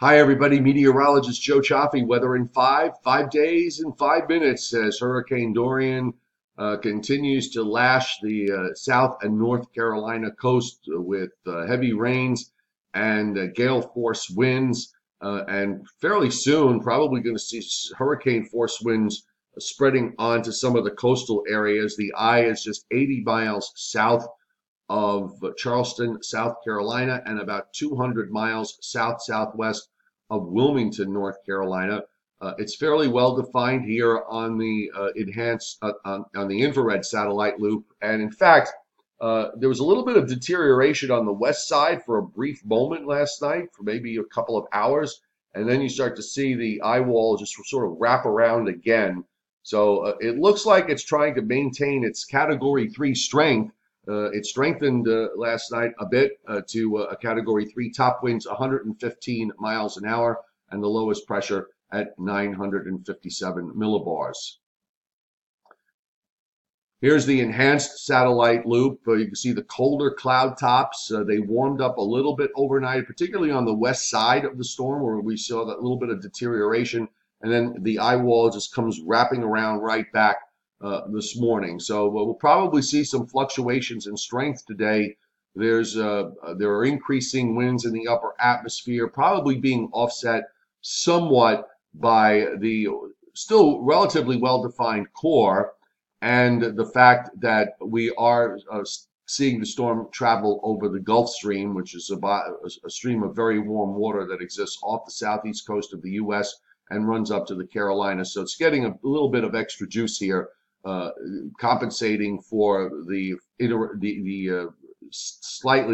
Hi, everybody. Meteorologist Joe Cioffi. Weather in 5 days and 5 minutes as Hurricane Dorian continues to lash the South and North Carolina coast with heavy rains and gale force winds. And fairly soon, probably going to see hurricane force winds spreading onto some of the coastal areas. The eye is just 80 miles south of Charleston, South Carolina, and about 200 miles south-southwest of Wilmington, North Carolina. It's fairly well defined here on the enhanced on the infrared satellite loop, and in fact there was a little bit of deterioration on the west side for a brief moment last night for maybe a couple of hours, and then you start to see the eye wall just sort of wrap around again. So it looks like it's trying to maintain its Category 3 strength. It strengthened last night a bit to a Category 3, top winds 115 miles an hour, and the lowest pressure at 957 millibars. Here's the enhanced satellite loop. You can see the colder cloud tops. They warmed up a little bit overnight, particularly on the west side of the storm where we saw that little bit of deterioration, and then the eye wall just comes wrapping around right back this morning. So we'll probably see some fluctuations in strength today. There are increasing winds in the upper atmosphere, probably being offset somewhat by the still relatively well-defined core and the fact that we are seeing the storm travel over the Gulf Stream, which is a stream of very warm water that exists off the southeast coast of the U.S. and runs up to the Carolinas. So it's getting a little bit of extra juice here, compensating for the slight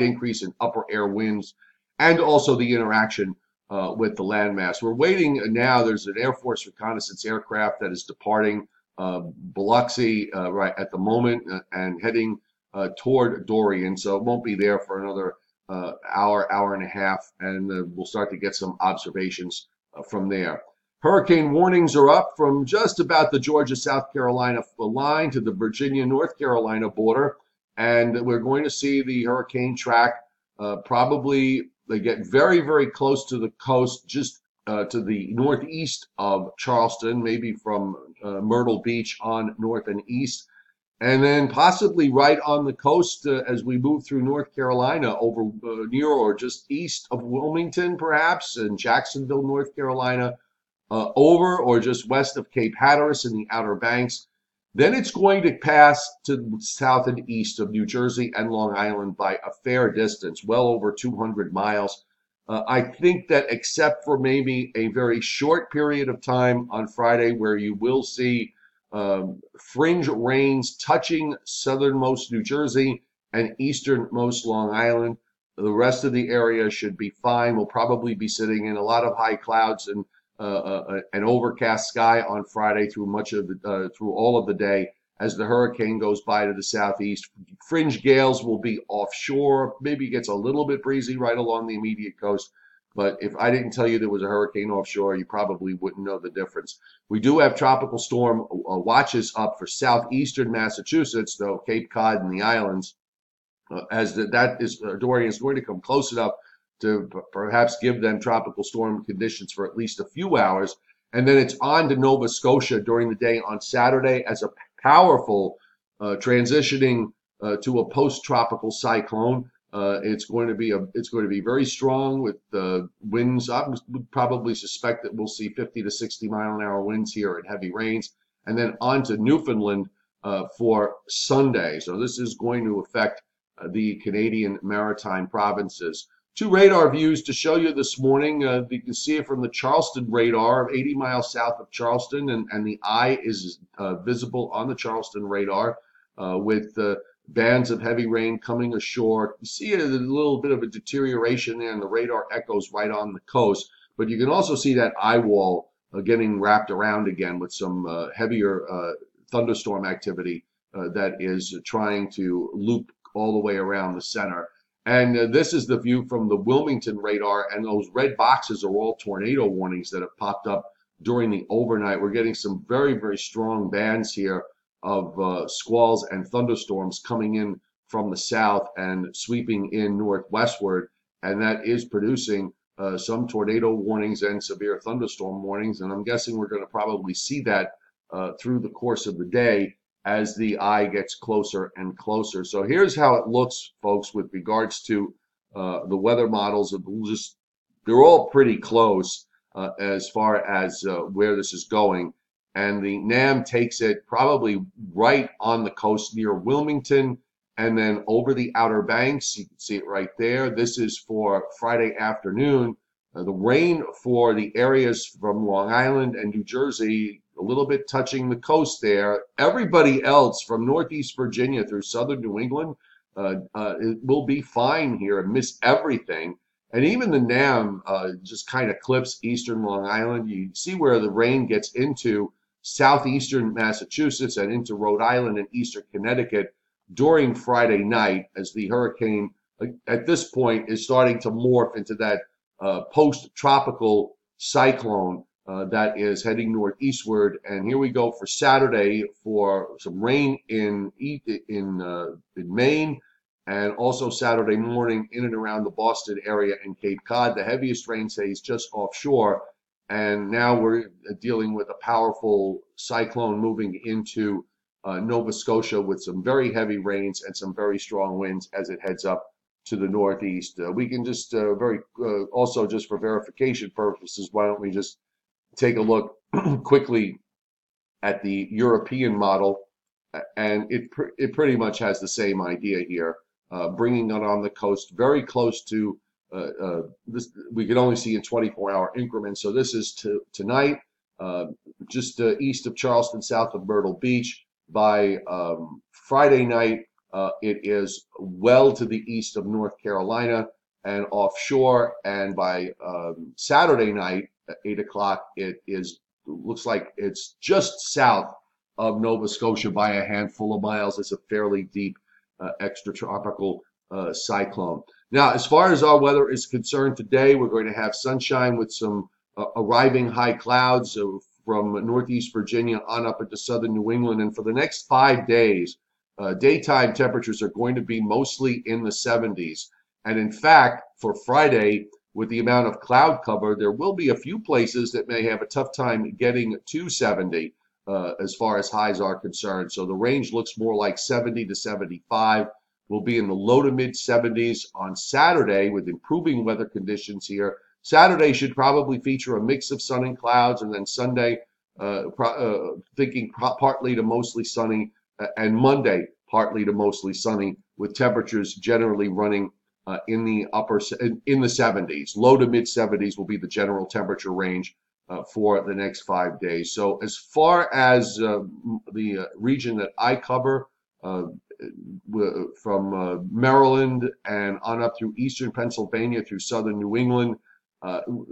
increase in upper air winds, and also the interaction with the landmass. We're waiting now. There's an Air Force reconnaissance aircraft that is departing Biloxi right at the moment and heading toward Dorian. So it won't be there for another hour and a half, and we'll start to get some observations from there. Hurricane warnings are up from just about the Georgia-South Carolina line to the Virginia-North Carolina border, and we're going to see the hurricane track. Probably they get very, very close to the coast, just to the northeast of Charleston, maybe from Myrtle Beach on north and east, and then possibly right on the coast as we move through North Carolina over near or just east of Wilmington, perhaps, and Jacksonville, North Carolina, over or just west of Cape Hatteras in the Outer Banks. Then it's going to pass to the south and east of New Jersey and Long Island by a fair distance, well over 200 miles. I think that except for maybe a very short period of time on Friday where you will see fringe rains touching southernmost New Jersey and easternmost Long Island, the rest of the area should be fine. We'll probably be sitting in a lot of high clouds and an overcast sky on Friday through much of the, through all of the day as the hurricane goes by to the southeast. Fringe gales will be offshore. Maybe it gets a little bit breezy right along the immediate coast, but if I didn't tell you there was a hurricane offshore, you probably wouldn't know the difference. We do have tropical storm watches up for southeastern Massachusetts, though Cape Cod and the islands, as Dorian is going to come close enough to perhaps give them tropical storm conditions for at least a few hours. And then it's on to Nova Scotia during the day on Saturday as a powerful transitioning to a post-tropical cyclone. It's going to be very strong with the winds. I would probably suspect that we'll see 50 to 60 mile an hour winds here and heavy rains. And then on to Newfoundland for Sunday. So this is going to affect the Canadian maritime provinces. Two radar views to show you this morning. You can see it from the Charleston radar, 80 miles south of Charleston, and the eye is visible on the Charleston radar with bands of heavy rain coming ashore. You see a little bit of a deterioration there, and the radar echoes right on the coast. But you can also see that eye wall getting wrapped around again with some heavier thunderstorm activity that is trying to loop all the way around the center. And this is the view from the Wilmington radar, and those red boxes are all tornado warnings that have popped up during the overnight. We're getting some very, very strong bands here of squalls and thunderstorms coming in from the south and sweeping in northwestward and that is producing some tornado warnings and severe thunderstorm warnings. And I'm guessing we're going to probably see that through the course of the day as the eye gets closer and closer. So here's how it looks, folks, with regards to the weather models. They're all pretty close as far as where this is going. And the NAM takes it probably right on the coast near Wilmington and then over the Outer Banks. You can see it right there. This is for Friday afternoon. The rain for the areas from Long Island and New Jersey, a little bit touching the coast there. Everybody else from Northeast Virginia through Southern New England it will be fine here and miss everything. And even the NAM just kind of clips Eastern Long Island. You see where the rain gets into Southeastern Massachusetts and into Rhode Island and Eastern Connecticut during Friday night, as the hurricane at this point is starting to morph into that post-tropical cyclone that is heading northeastward. And here we go for Saturday for some rain in Maine, and also Saturday morning in and around the Boston area and Cape Cod. The heaviest rain stays just offshore, and now we're dealing with a powerful cyclone moving into Nova Scotia with some very heavy rains and some very strong winds as it heads up to the northeast. We can just also just for verification purposes, why don't we just take a look quickly at the European model, and it pretty much has the same idea here, bringing it on the coast very close to this. We can only see in 24-hour increments. So this is tonight, just east of Charleston, south of Myrtle Beach. By Friday night, it is well to the east of North Carolina and offshore. And by Saturday night at 8 o'clock, looks like it's just south of Nova Scotia by a handful of miles. It's a fairly deep extratropical cyclone. Now, as far as our weather is concerned today, we're going to have sunshine with some arriving high clouds from Northeast Virginia on up into Southern New England. And for the next 5 days, daytime temperatures are going to be mostly in the 70s. And in fact, for Friday, with the amount of cloud cover, there will be a few places that may have a tough time getting to 70 as far as highs are concerned. So the range looks more like 70 to 75. We'll be in the low to mid 70s on Saturday with improving weather conditions here. Saturday should probably feature a mix of sun and clouds, and then Sunday, thinking partly to mostly sunny, and Monday, partly to mostly sunny, with temperatures generally running in the 70s. Low to mid 70s will be the general temperature range for the next 5 days. So as far as the region that I cover, from Maryland and on up through eastern Pennsylvania through southern New England,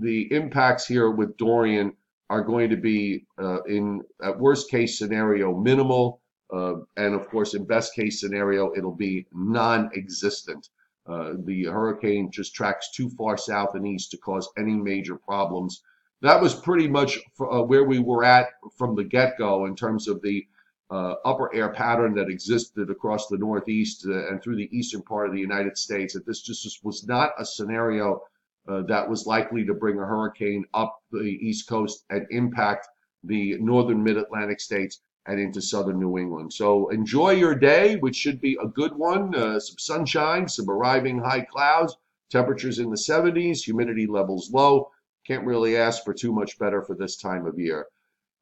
the impacts here with Dorian are going to be at worst case scenario minimal, and of course in best case scenario it'll be non-existent. The hurricane just tracks too far south and east to cause any major problems. That was pretty much where we were at from the get-go in terms of the upper air pattern that existed across the northeast and through the eastern part of the United States, that this just was not a scenario that was likely to bring a hurricane up the East Coast and impact the northern mid-Atlantic states and into southern New England. So enjoy your day, which should be a good one. Some sunshine, some arriving high clouds, temperatures in the 70s, humidity levels low. Can't really ask for too much better for this time of year.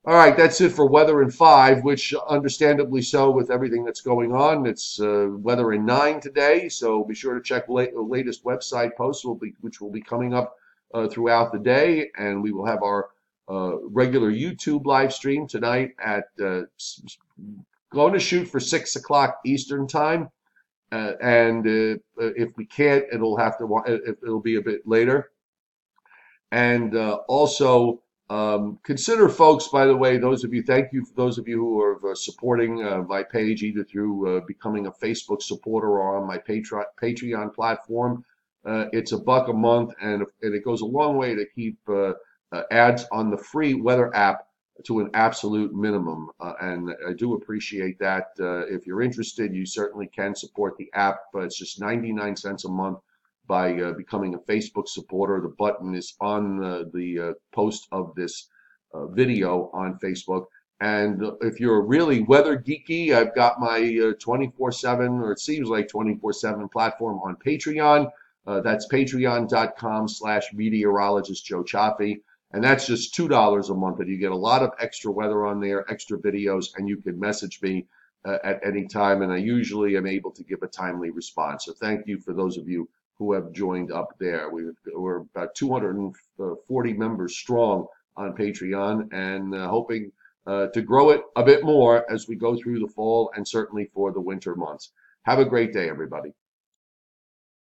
All right, that's it for Weather in 5, which understandably so with everything that's going on. It's Weather in 9 today, so be sure to check the latest website posts, which will be coming up throughout the day. And we will have our regular YouTube live stream tonight at going to shoot for 6 o'clock Eastern time. And if we can't, it'll be a bit later. And also, consider, folks, by the way, those of you who are supporting my page, either through becoming a Facebook supporter or on my Patreon platform. It's $1 a month, and it goes a long way to keep ads on the free weather app to an absolute minimum, and I do appreciate that. If you're interested, you certainly can support the app, but it's just 99 cents a month. by becoming a Facebook supporter. The button is on the post of this video on Facebook. And if you're really weather geeky, I've got my 24/7, or it seems like 24/7 platform on Patreon. That's patreon.com/meteorologist Joe Cioffi. And that's just $2 a month. And you get a lot of extra weather on there, extra videos, and you can message me at any time. And I usually am able to give a timely response. So thank you for those of you who have joined up there. We're about 240 members strong on Patreon, and hoping to grow it a bit more as we go through the fall and certainly for the winter months. Have a great day, everybody.